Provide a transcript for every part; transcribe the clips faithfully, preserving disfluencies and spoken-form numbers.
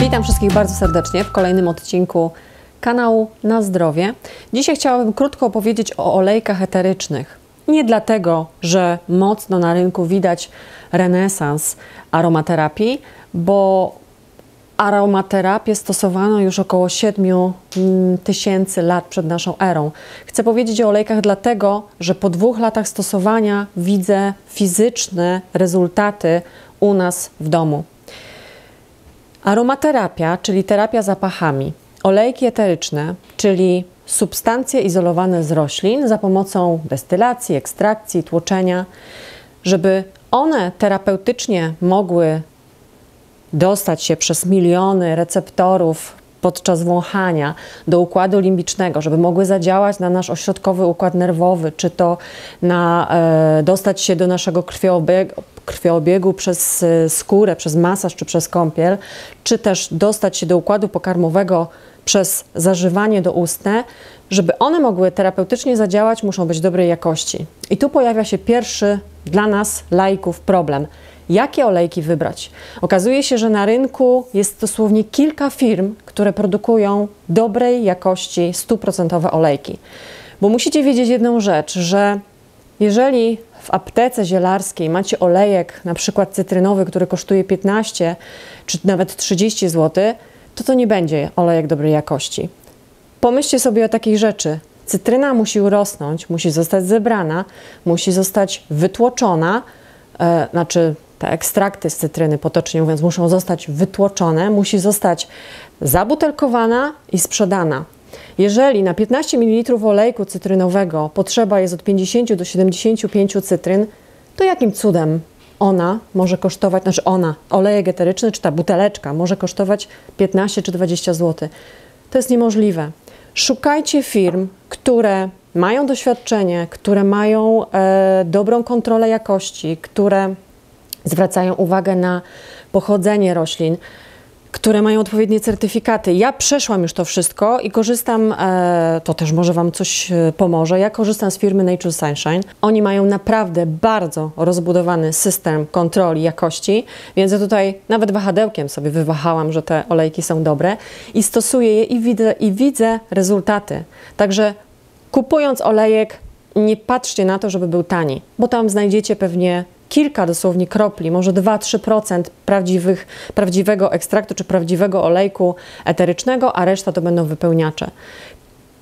Witam wszystkich bardzo serdecznie w kolejnym odcinku kanału Na Zdrowie. Dzisiaj chciałabym krótko opowiedzieć o olejkach eterycznych. Nie dlatego, że mocno na rynku widać renesans aromaterapii, bo aromaterapię stosowano już około siedmiu tysięcy lat przed naszą erą. Chcę powiedzieć o olejkach dlatego, że po dwóch latach stosowania widzę fizyczne rezultaty u nas w domu. Aromaterapia, czyli terapia zapachami, olejki eteryczne, czyli substancje izolowane z roślin za pomocą destylacji, ekstrakcji, tłoczenia, żeby one terapeutycznie mogły dostać się przez miliony receptorów podczas wąchania do układu limbicznego, żeby mogły zadziałać na nasz ośrodkowy układ nerwowy, czy to na, e, dostać się do naszego krwioobiegu, krwioobiegu przez skórę, przez masaż czy przez kąpiel, czy też dostać się do układu pokarmowego przez zażywanie doustne, żeby one mogły terapeutycznie zadziałać, muszą być dobrej jakości. I tu pojawia się pierwszy dla nas, laików, problem. Jakie olejki wybrać? Okazuje się, że na rynku jest dosłownie kilka firm, które produkują dobrej jakości, stuprocentowe olejki. Bo musicie wiedzieć jedną rzecz, że jeżeli w aptece zielarskiej macie olejek, na przykład cytrynowy, który kosztuje piętnaście czy nawet trzydzieści złotych, to to nie będzie olejek dobrej jakości. Pomyślcie sobie o takiej rzeczy. Cytryna musi urosnąć, musi zostać zebrana, musi zostać wytłoczona, e, znaczy te ekstrakty z cytryny, potocznie mówiąc, muszą zostać wytłoczone, musi zostać zabutelkowana i sprzedana. Jeżeli na piętnaście mililitrów olejku cytrynowego potrzeba jest od pięćdziesięciu do siedemdziesięciu pięciu cytryn, to jakim cudem ona może kosztować, znaczy ona, olejek eteryczny czy ta buteleczka może kosztować piętnaście czy dwadzieścia złotych? To jest niemożliwe. Szukajcie firm, które mają doświadczenie, które mają e, dobrą kontrolę jakości, które zwracają uwagę na pochodzenie roślin, które mają odpowiednie certyfikaty. Ja przeszłam już to wszystko i korzystam, e, to też może Wam coś pomoże, ja korzystam z firmy Nature Sunshine. Oni mają naprawdę bardzo rozbudowany system kontroli jakości, więc ja tutaj nawet wahadełkiem sobie wywahałam, że te olejki są dobre i stosuję je i widzę, i widzę rezultaty. Także kupując olejek, nie patrzcie na to, żeby był tani, bo tam znajdziecie pewnie kilka dosłownie kropli, może dwa do trzech procent prawdziwych, prawdziwego ekstraktu czy prawdziwego olejku eterycznego, a reszta to będą wypełniacze.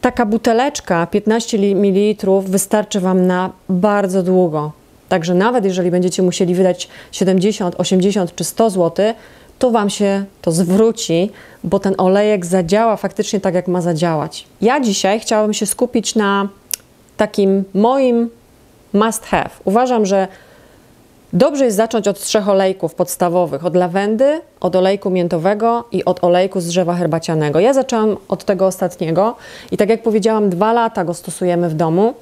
Taka buteleczka piętnaście mililitrów wystarczy Wam na bardzo długo. Także nawet jeżeli będziecie musieli wydać siedemdziesiąt, osiemdziesiąt czy sto złotych, to Wam się to zwróci, bo ten olejek zadziała faktycznie tak, jak ma zadziałać. Ja dzisiaj chciałabym się skupić na takim moim must have. Uważam, że dobrze jest zacząć od trzech olejków podstawowych, od lawendy, od olejku miętowego i od olejku z drzewa herbacianego. Ja zaczęłam od tego ostatniego i tak jak powiedziałam, dwa lata go stosujemy w domu.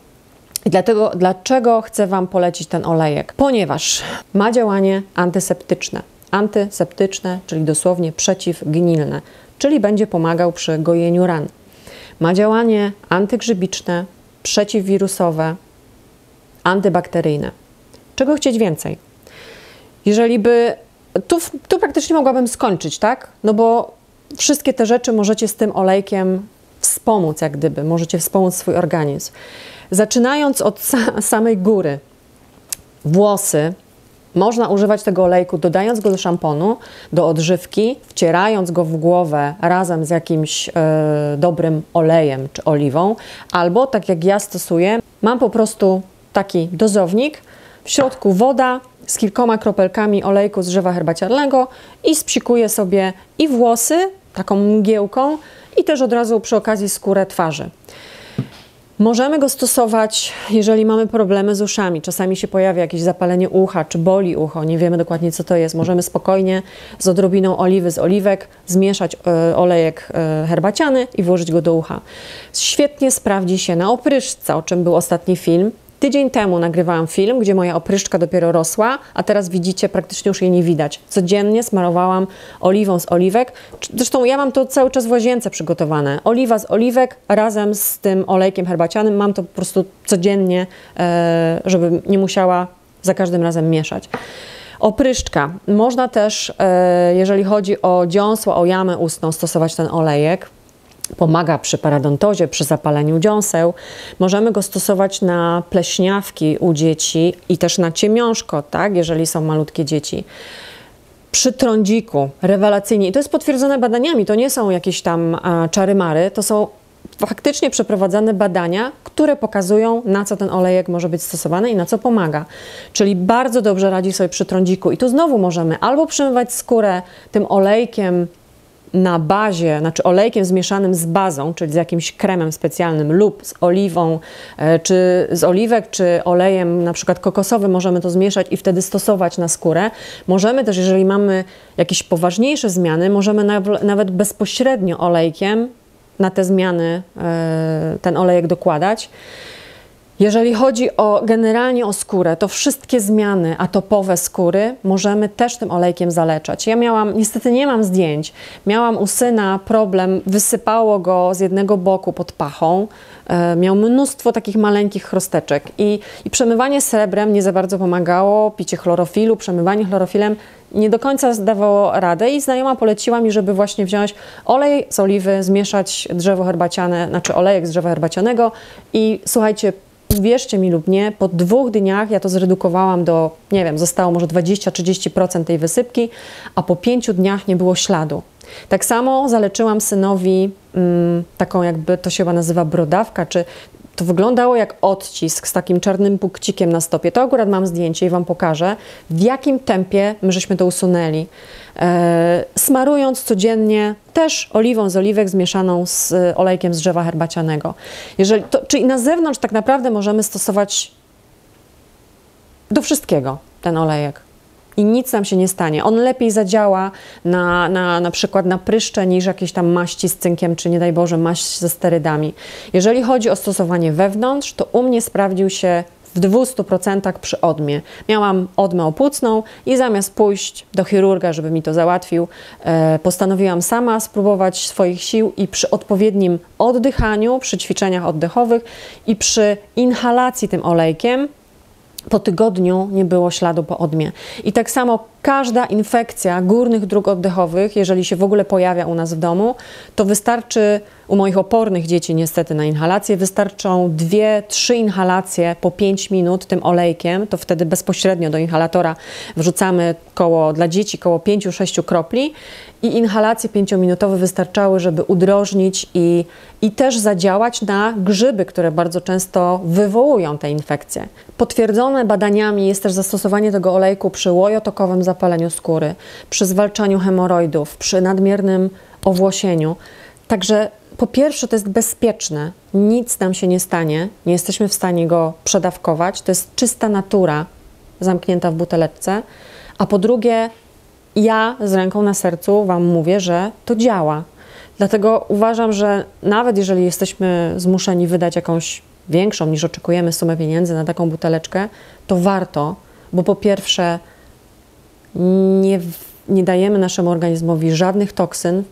I dlatego, dlaczego chcę Wam polecić ten olejek? Ponieważ ma działanie antyseptyczne. Antyseptyczne, czyli dosłownie przeciwgnilne, czyli będzie pomagał przy gojeniu ran. Ma działanie antygrzybiczne, przeciwwirusowe, antybakteryjne. Czego chcieć więcej? Jeżeli by... Tu, tu praktycznie mogłabym skończyć, tak? No bo wszystkie te rzeczy możecie z tym olejkiem wspomóc, jak gdyby. Możecie wspomóc swój organizm. Zaczynając od sa samej góry. Włosy. Można używać tego olejku, dodając go do szamponu, do odżywki, wcierając go w głowę razem z jakimś e, dobrym olejem czy oliwą. Albo, tak jak ja stosuję, mam po prostu taki dozownik, w środku woda z kilkoma kropelkami olejku z drzewa herbacianego i spsikuję sobie i włosy taką mgiełką i też od razu przy okazji skórę twarzy. Możemy go stosować, jeżeli mamy problemy z uszami. Czasami się pojawia jakieś zapalenie ucha czy boli ucho, nie wiemy dokładnie co to jest. Możemy spokojnie z odrobiną oliwy, z oliwek zmieszać y, olejek y, herbaciany i włożyć go do ucha. Świetnie sprawdzi się na opryszce, o czym był ostatni film. Tydzień temu nagrywałam film, gdzie moja opryszczka dopiero rosła, a teraz widzicie, praktycznie już jej nie widać. Codziennie smarowałam oliwą z oliwek. Zresztą ja mam to cały czas w łazience przygotowane. Oliwa z oliwek razem z tym olejkiem herbacianym. Mam to po prostu codziennie, żebym nie musiała za każdym razem mieszać. Opryszczka. Można też, jeżeli chodzi o dziąsło, o jamę ustną, stosować ten olejek. Pomaga przy parodontozie, przy zapaleniu dziąseł. Możemy go stosować na pleśniawki u dzieci i też na ciemiążko, tak, jeżeli są malutkie dzieci. Przy trądziku, rewelacyjnie. I to jest potwierdzone badaniami, to nie są jakieś tam a, czary-mary, to są faktycznie przeprowadzane badania, które pokazują, na co ten olejek może być stosowany i na co pomaga. Czyli bardzo dobrze radzi sobie przy trądziku. I tu znowu możemy albo przymywać skórę tym olejkiem na bazie, znaczy olejkiem zmieszanym z bazą, czyli z jakimś kremem specjalnym lub z oliwą, czy z oliwek, czy olejem na przykład kokosowym możemy to zmieszać i wtedy stosować na skórę. Możemy też, jeżeli mamy jakieś poważniejsze zmiany, możemy nawet bezpośrednio olejkiem na te zmiany ten olejek dokładać. Jeżeli chodzi o generalnie o skórę, to wszystkie zmiany atopowe skóry możemy też tym olejkiem zaleczać. Ja miałam, niestety nie mam zdjęć, miałam u syna problem, wysypało go z jednego boku pod pachą, e, miał mnóstwo takich maleńkich chrosteczek i, i przemywanie srebrem nie za bardzo pomagało, picie chlorofilu, przemywanie chlorofilem nie do końca dawało radę i znajoma poleciła mi, żeby właśnie wziąć olej z oliwy, zmieszać drzewo herbaciane, znaczy olejek z drzewa herbacianego i słuchajcie, wierzcie mi lub nie, po dwóch dniach ja to zredukowałam do, nie wiem, zostało może dwadzieścia do trzydziestu procent tej wysypki, a po pięciu dniach nie było śladu. Tak samo zaleczyłam synowi mm, taką jakby, to się chyba nazywa brodawka, czy to wyglądało jak odcisk z takim czarnym punkcikiem na stopie. To akurat mam zdjęcie i Wam pokażę, w jakim tempie my żeśmy to usunęli. E, smarując codziennie też oliwą z oliwek zmieszaną z olejkiem z drzewa herbacianego. Jeżeli to, czyli na zewnątrz tak naprawdę możemy stosować do wszystkiego ten olejek. I nic nam się nie stanie. On lepiej zadziała na, na, na przykład na pryszcze niż jakieś tam maści z cynkiem, czy nie daj Boże maść ze sterydami. Jeżeli chodzi o stosowanie wewnątrz, to u mnie sprawdził się w dwustu procentach przy odmie. Miałam odmę opłucną i zamiast pójść do chirurga, żeby mi to załatwił, e, postanowiłam sama spróbować swoich sił i przy odpowiednim oddychaniu, przy ćwiczeniach oddechowych i przy inhalacji tym olejkiem po tygodniu nie było śladu po odmie. I tak samo każda infekcja górnych dróg oddechowych, jeżeli się w ogóle pojawia u nas w domu, to wystarczy, u moich opornych dzieci niestety na inhalację, wystarczą dwie, trzy inhalacje po pięć minut tym olejkiem, to wtedy bezpośrednio do inhalatora wrzucamy koło, dla dzieci koło pięciu do sześciu kropli i inhalacje pięciominutowe wystarczały, żeby udrożnić i, i też zadziałać na grzyby, które bardzo często wywołują te infekcje. Potwierdzone badaniami jest też zastosowanie tego olejku przy łojotokowym zapaleniu skóry, przy zwalczaniu hemoroidów, przy nadmiernym owłosieniu. Także po pierwsze to jest bezpieczne, nic nam się nie stanie, nie jesteśmy w stanie go przedawkować, to jest czysta natura zamknięta w buteleczce, a po drugie ja z ręką na sercu Wam mówię, że to działa. Dlatego uważam, że nawet jeżeli jesteśmy zmuszeni wydać jakąś większą niż oczekujemy sumę pieniędzy na taką buteleczkę, to warto, bo po pierwsze nie, nie dajemy naszemu organizmowi żadnych toksyn,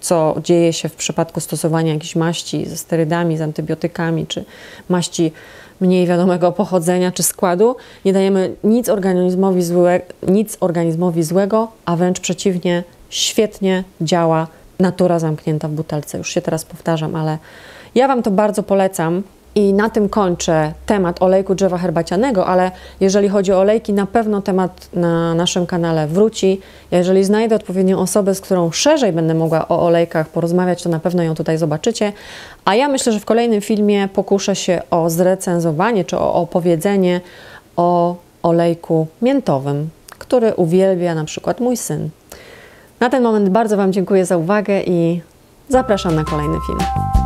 co dzieje się w przypadku stosowania jakichś maści ze sterydami, z antybiotykami, czy maści mniej wiadomego pochodzenia, czy składu. Nie dajemy nic organizmowi, złe, nic organizmowi złego, a wręcz przeciwnie, świetnie działa natura zamknięta w butelce. Już się teraz powtarzam, ale ja Wam to bardzo polecam. I na tym kończę temat olejku drzewa herbacianego, ale jeżeli chodzi o olejki, na pewno temat na naszym kanale wróci. Jeżeli znajdę odpowiednią osobę, z którą szerzej będę mogła o olejkach porozmawiać, to na pewno ją tutaj zobaczycie. A ja myślę, że w kolejnym filmie pokuszę się o zrecenzowanie czy o opowiedzenie o olejku miętowym, który uwielbia na przykład mój syn. Na ten moment bardzo Wam dziękuję za uwagę i zapraszam na kolejny film.